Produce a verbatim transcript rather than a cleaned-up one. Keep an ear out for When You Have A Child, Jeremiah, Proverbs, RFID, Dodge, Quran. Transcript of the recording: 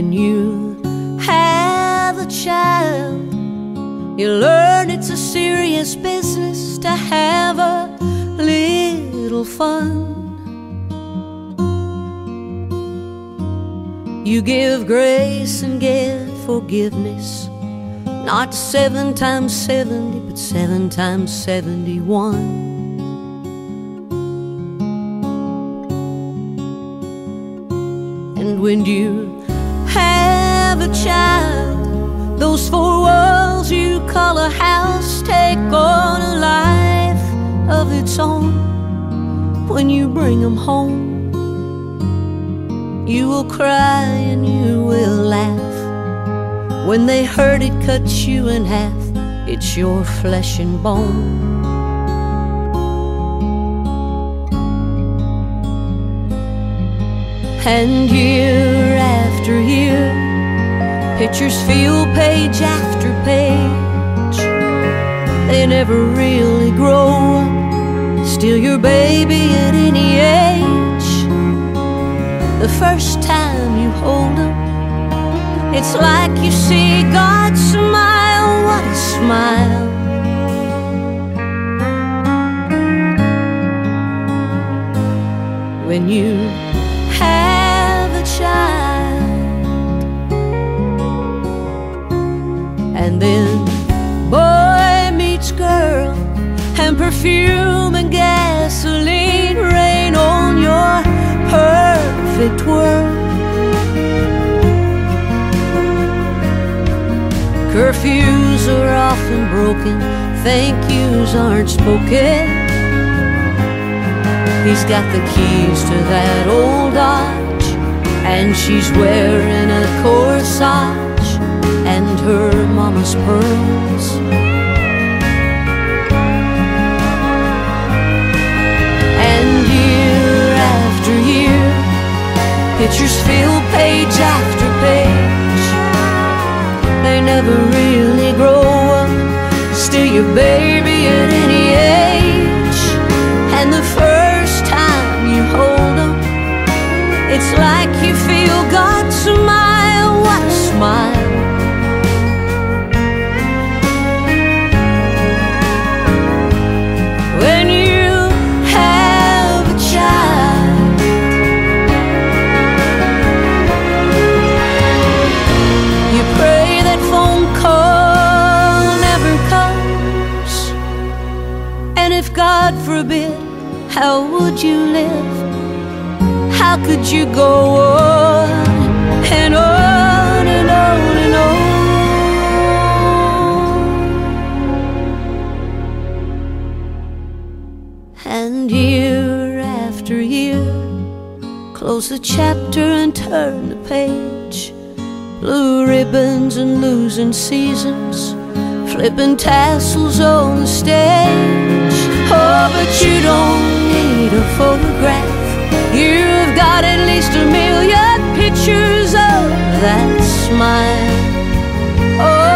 when you have a child, you learn it's a serious business to have a little fun. You give grace and give forgiveness, not seven times seventy, but seven times seventy-one. And when you have a child, those four walls you call a house take on a life of its own. When you bring them home, you will cry and you will laugh. When they hurt, it cuts you in half. It's your flesh and bone. And year after year, pictures fill page after page. They never really grow up, still your baby at any age. The first time you hold them, it's like you see God smile. What a smile. When you have child, and then boy meets girl, and perfume and gasoline rain on your perfect world. Curfews are often broken, thank yous aren't spoken. He's got the keys to that old Dodge, and she's wearing a corsage and her mama's pearls. And year after year, pictures fill page after page. They never really grow up, still your baby at any age. And the first time you hold them, it's like you feel God smile. What a smile. When you have a child. You pray that phone call never comes. And if God forbid, how would you live? How could you go on and on and on and on? And year after year, close the chapter and turn the page. Blue ribbons and losing seasons, flipping tassels on the stage. Oh, but you don't need a photograph. You've got at least a million pictures of that smile. Oh.